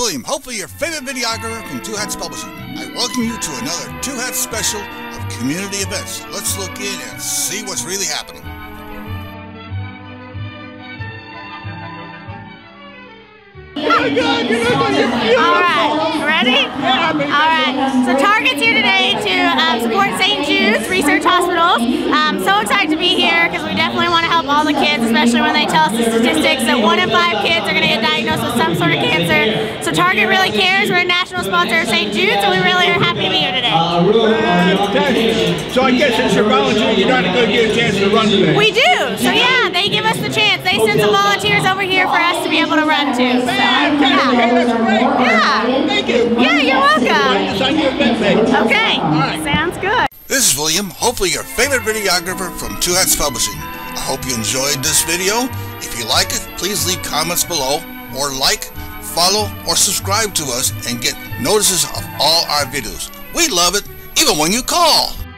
William, hopefully your favorite videographer from Two Hats Publishing. I welcome you to another Two Hats special of community events. Let's look in and see what's really happening. Alright, ready? Alright, so Target's here today to support St. Jude's Research Hospital. I'm so excited to be here because we definitely want to help all the kids, especially when they tell us the statistics that 1 in 5 kids are going to get diagnosed with some sort of cancer. So Target really cares. We're a national sponsor of St. Jude, so we really are happy to be here today. Okay. So I guess since you're volunteering, you're not going to get a chance to run today. We do. So yeah, they give us the chance. They send some volunteers over here for us to be able to run to. So. Yeah. Thank you. Yeah, you're welcome. Okay. Sounds good. This is William, hopefully your favorite videographer from Two Hats Publishing. I hope you enjoyed this video. If you like it, please leave comments below or like, follow, or subscribe to us and get notices of all our videos. We love it, even when you call.